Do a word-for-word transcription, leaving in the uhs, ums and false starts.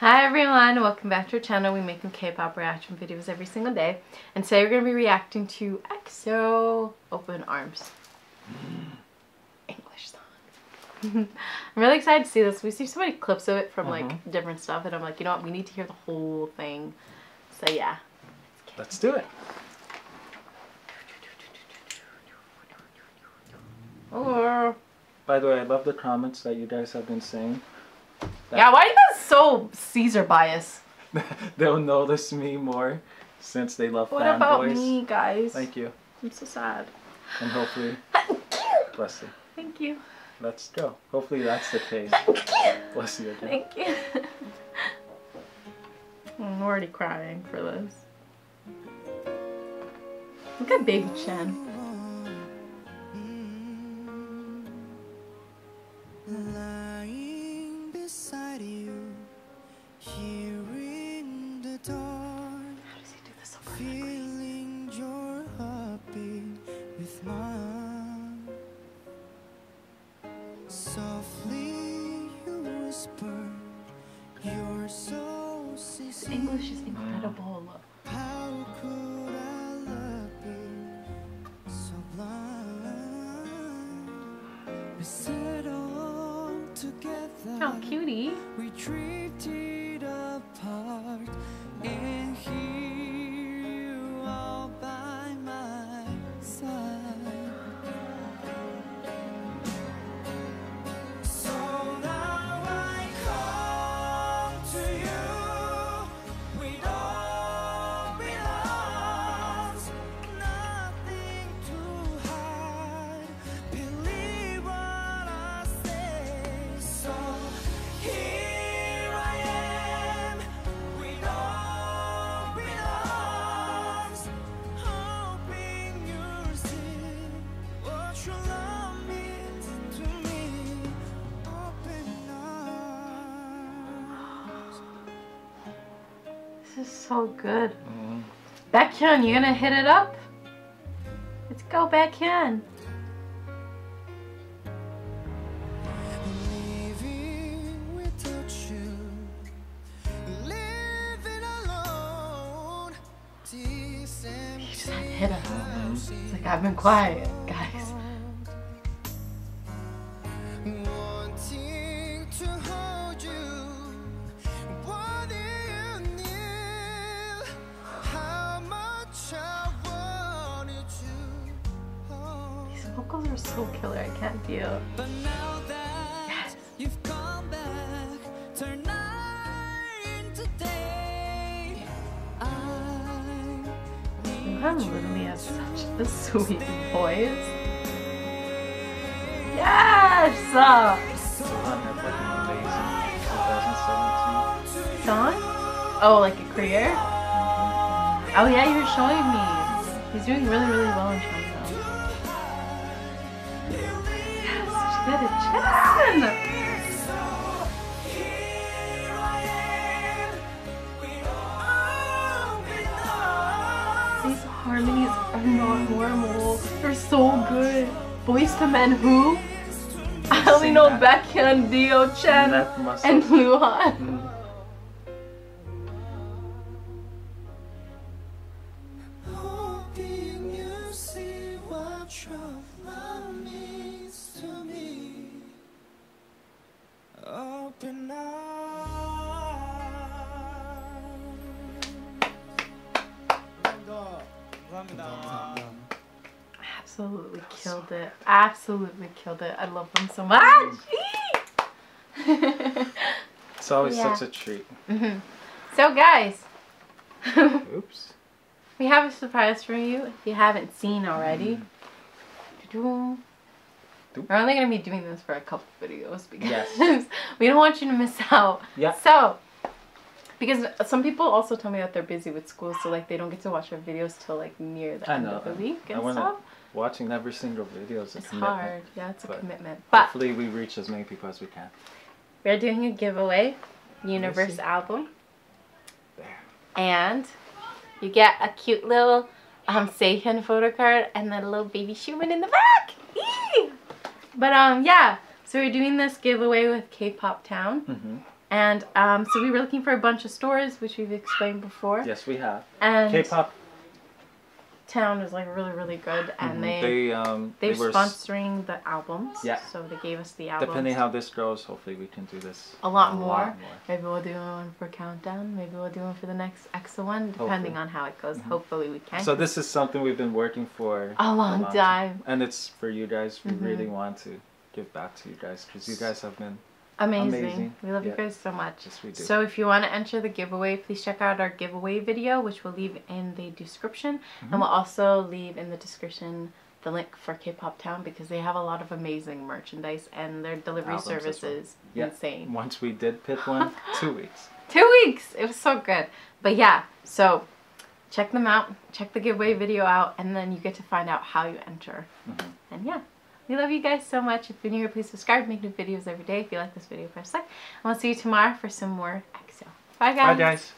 Hi everyone, welcome back to our channel. We make K-pop reaction videos every single day, and today we're going to be reacting to EXO Open Arms English song. I'm really excited to see this. We see so many clips of it from mm-hmm. like different stuff, and I'm like, you know what, we need to hear the whole thing. So yeah, let's do it. Hello. By the way, I love the comments that you guys have been saying. That yeah, why are you guys so Caesar biased? They'll notice me more since they love fanboys. What fan about boys. me, guys? Thank you. I'm so sad. And hopefully, bless you. Thank you. Let's go. Hopefully that's the case. Bless you again. Thank you. I'm already crying for this. Look at Big Chen. This English is incredible. How could I love you so blind? We said all together. How cutie. We drifted apart, and here you are by my side. So now I come to you. This is so good. Mm-hmm. Baekhyun, you gonna hit it up? Let's go, Baekhyun. He just hit us. It's like, I've been quiet, guys. Vocals are so killer, I can't deal. But now that yes. you've come back, turn night into day. Luhan literally has such a sweet voice. Yes! Luhan had like an amazing twenty seventeen song? Oh, like a career? Mm-hmm. Oh yeah, you were showing me. He's doing really, really well in China. Get it, Chen! These harmonies are not normal. They're so good. Boys to Men who? I only know Baekhyun, D O, Chen, and Luhan. Mm. Open up. Absolutely killed it. Absolutely killed it. I love them so much. It's always yeah. such a treat. Mm-hmm. So guys, oops, we have a surprise for you if you haven't seen already. Mm. We're only going to be doing this for a couple videos because yes. we don't want you to miss out. Yeah. So, because some people also tell me that they're busy with school, so like they don't get to watch our videos till like near the I end know. of the week and I stuff. Watching every single video is a it's commitment. It's hard. Yeah, it's a but commitment. But hopefully we reach as many people as we can. We're doing a giveaway, Universe album. There. And you get a cute little um, Sehun photo card and then a little baby Schumann in the back. But um yeah, so we're doing this giveaway with K-pop Town, mm-hmm. And um, so we were looking for a bunch of stores, which we've explained before. Yes, we have. And K-pop Town is like really, really good, and mm-hmm. they, they um, they're they were sponsoring the albums. Yeah. So they gave us the albums. Depending how this goes, hopefully we can do this a lot, a more. lot more. Maybe we'll do one for Countdown. Maybe we'll do one for the next E X O one, depending hopefully. on how it goes. Mm-hmm. Hopefully we can. So this is something we've been working for a long, a long time. time, and it's for you guys. We mm-hmm. really want to give back to you guys because you guys have been Amazing. Amazing. We love yeah. you guys so much. Yes, we do. So if you want to enter the giveaway, please check out our giveaway video, which we'll leave in the description. Mm-hmm. And we'll also leave in the description the link for K-pop Town because they have a lot of amazing merchandise and their delivery Albums service is yeah. insane. Once we did pick one, two weeks. Two weeks! It was so good. But yeah, so check them out. Check the giveaway video out, and then you get to find out how you enter. Mm-hmm. And yeah. We love you guys so much. If you're new here, please subscribe. Make new videos every day. If you like this video, press like. And we'll see you tomorrow for some more E X O. Bye, guys. Bye, guys.